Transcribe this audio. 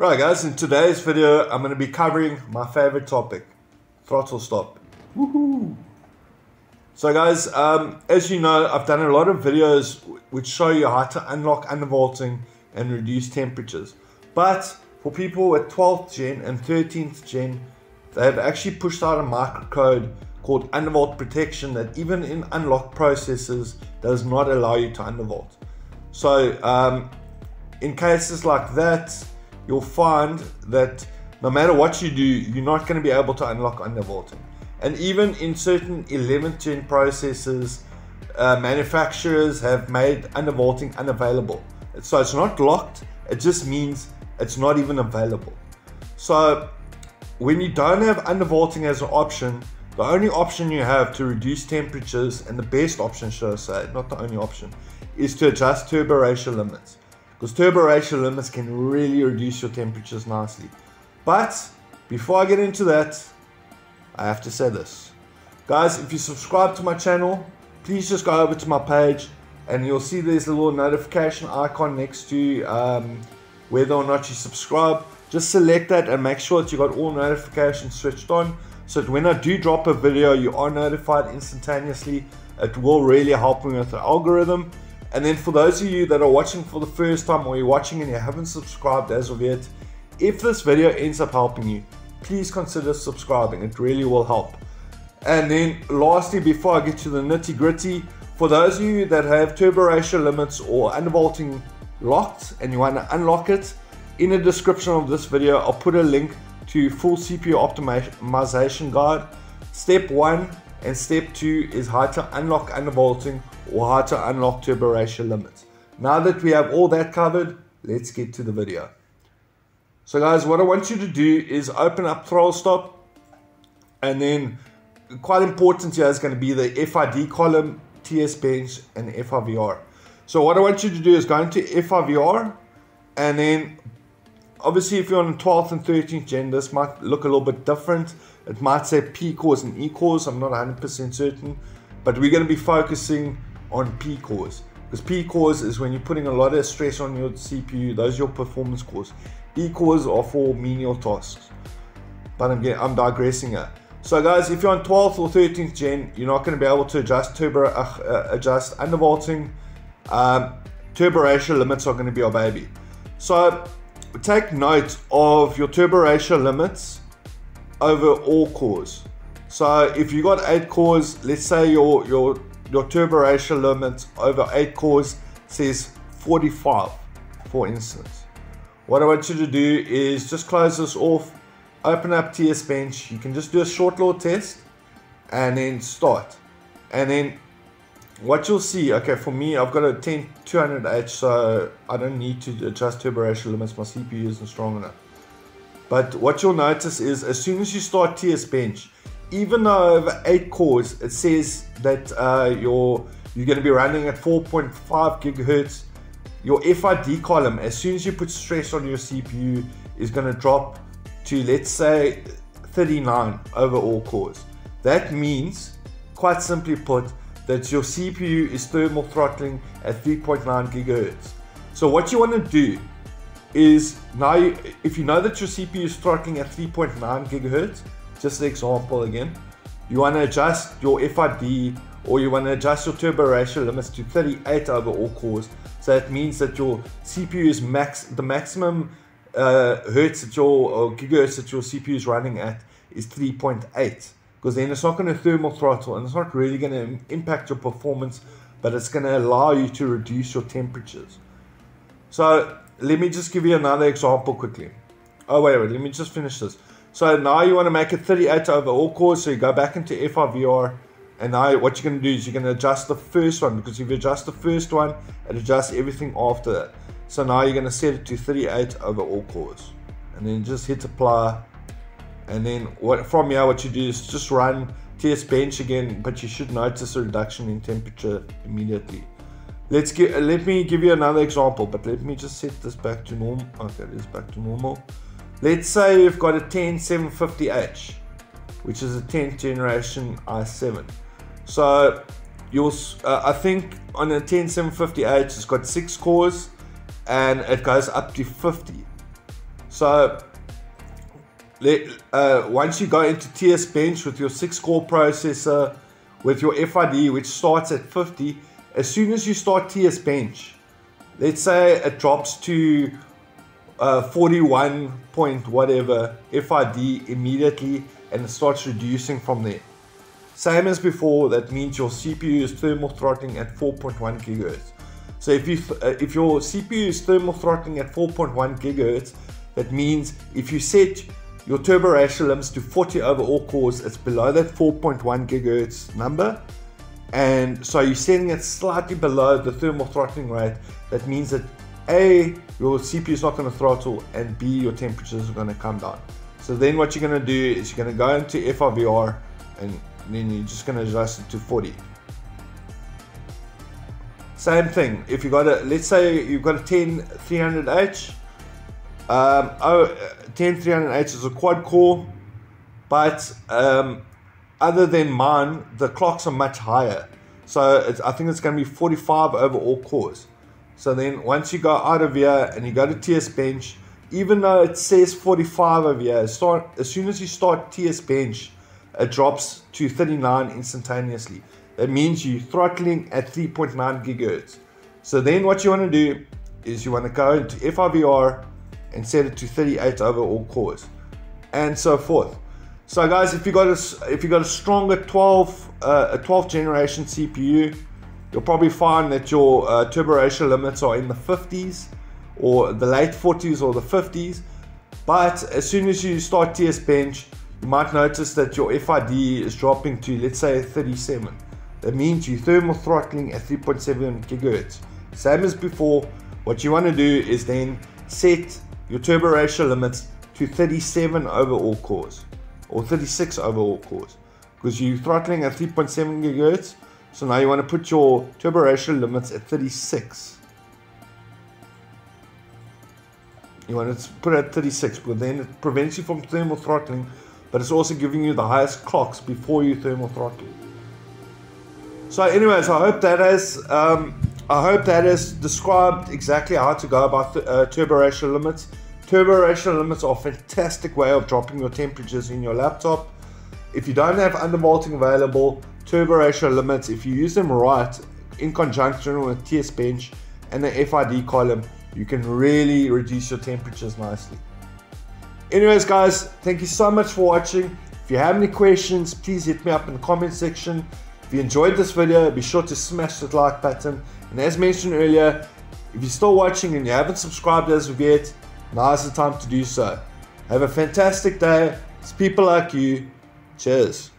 Right guys, in today's video I'm going to be covering my favorite topic, throttle stop. Woohoo! So guys, as you know, I've done a lot of videos which show you how to unlock undervolting and reduce temperatures. But for people at 12th gen and 13th gen, they've actually pushed out a microcode called undervolt protection that even in unlock processes does not allow you to undervolt. So in cases like that, you'll find that no matter what you do, you're not going to be able to unlock undervolting. And even in certain 11th gen processes, manufacturers have made undervolting unavailable. So it's not locked, it just means it's not even available. So when you don't have undervolting as an option, the only option you have to reduce temperatures, and the best option, should I say, not the only option, is to adjust turbo ratio limits. Because turbo ratio limits can really reduce your temperatures nicely. But before I get into that, I have to say this. Guys, if you subscribe to my channel, please just go over to my page and you'll see there's a little notification icon next to whether or not you subscribe. Just select that and make sure that you got all notifications switched on so that when I do drop a video, you are notified instantaneously. It will really help me with the algorithm. And then for those of you that are watching for the first time, or you're watching and you haven't subscribed as of yet, if this video ends up helping you, please consider subscribing. It really will help. And then lastly, before I get to the nitty gritty, for those of you that have turbo ratio limits or undervolting locked and you want to unlock it, in the description of this video, I'll put a link to full CPU optimization guide. Step 1 and step 2 is how to unlock undervolting or how to unlock turbo ratio limits. Now that we have all that covered, let's get to the video. So guys, what I want you to do is open up ThrottleStop, and then quite important here is going to be the FID column, TS Bench and FIVR. So what I want you to do is go into FIVR, and then obviously if you're on 12th and 13th gen, this might look a little bit different. It might say P cores and E cores, I'm not 100% certain, but we're going to be focusing on P cores, because P cores is when you're putting a lot of stress on your CPU. Those are your performance cores. E cores are for menial tasks. But I'm digressing here. So guys, if you're on 12th or 13th gen, you're not going to be able to adjust adjust undervolting. Turbo ratio limits are going to be your baby. So take note of your turbo ratio limits over all cores. So if you got 8 cores, let's say your turbo ratio limit over 8 cores says 45, for instance. What I want you to do is just close this off, open up TS Bench, you can just do a short little test, and then start. And then what you'll see, okay, for me, I've got a 10200H, so I don't need to adjust turbo ratio limits, my CPU isn't strong enough. But what you'll notice is, as soon as you start TS Bench, even though over 8 cores, it says that you're going to be running at 4.5 gigahertz. Your FID column, as soon as you put stress on your CPU, is going to drop to, let's say, 39 over all cores. That means, quite simply put, that your CPU is thermal throttling at 3.9 gigahertz. So what you want to do is, now if you know that your CPU is throttling at 3.9 gigahertz, just an example again, you want to adjust your FID, or you want to adjust your turbo ratio limits to 38 over all cores. So that means that your CPU is the maximum hertz that or gigahertz that your CPU is running at is 3.8, because then it's not going to thermal throttle and it's not really going to impact your performance, but it's going to allow you to reduce your temperatures. So let me just give you another example quickly. Oh wait, let me just finish this. So now you want to make it 38 over all cores, so you go back into FIVR, and now what you're going to do is you're going to adjust the first one, because if you adjust the first one, it adjusts everything after that. So now you're going to set it to 38 over all cores, and then just hit apply, and then from here what you do is just run TS Bench again, but you should notice a reduction in temperature immediately. Let me give you another example, but let me just set this back to normal. Okay, it is back to normal. Let's say you've got a 10750H, which is a 10th generation i7. So you'll, I think on a 10750H, it's got 6 cores and it goes up to 50. So once you go into TS Bench with your 6-core processor, with your FID, which starts at 50, as soon as you start TS Bench, let's say it drops to 41 point whatever FID immediately, and it starts reducing from there. Same as before, that means your CPU is thermal throttling at 4.1 GHz. So if your CPU is thermal throttling at 4.1 GHz, that means if you set your turbo ratio limits to 40 over all cores, it's below that 4.1 GHz number. And so you're setting it slightly below the thermal throttling rate. That means that A, your CPU is not going to throttle, and B, your temperatures are going to come down. So then what you're going to do is you're going to go into FIVR, and then you're just going to adjust it to 40. Same thing, if you got a, let's say you've got a 10300H, 10300H is a quad core, but other than mine, the clocks are much higher. So I think it's going to be 45 over all cores. So then once you go out of here and you go to TS Bench, even though it says 45 over here, as soon as you start TS Bench, it drops to 39 instantaneously. That means you're throttling at 3.9 GHz. So then what you want to do is you want to go into FIVR and set it to 38 over all cores, and so forth. So guys, if you got a stronger 12th generation CPU, you'll probably find that your turbo ratio limits are in the 50s, or the late 40s, or the 50s. But as soon as you start TS Bench, you might notice that your FID is dropping to, let's say, 37. That means you're thermal throttling at 3.7 GHz. Same as before, what you want to do is then set your turbo ratio limits to 37 over all cores, or 36 over all cores, because you're throttling at 3.7 GHz. So now you want to put your turbo ratio limits at 36. You want to put it at 36, but then it prevents you from thermal throttling, but it's also giving you the highest clocks before you thermal throttle. So anyways, I hope that has described exactly how to go about the turbo ratio limits. Turbo ratio limits are a fantastic way of dropping your temperatures in your laptop. If you don't have undervolting available, turbo ratio limits, if you use them right in conjunction with TS Bench and the FID column, you can really reduce your temperatures nicely. Anyways guys, thank you so much for watching. If you have any questions, please hit me up in the comment section. If you enjoyed this video, be sure to smash that like button. And as mentioned earlier, if you're still watching and you haven't subscribed as of yet, now's the time to do so. Have a fantastic day. It's people like you. Cheers.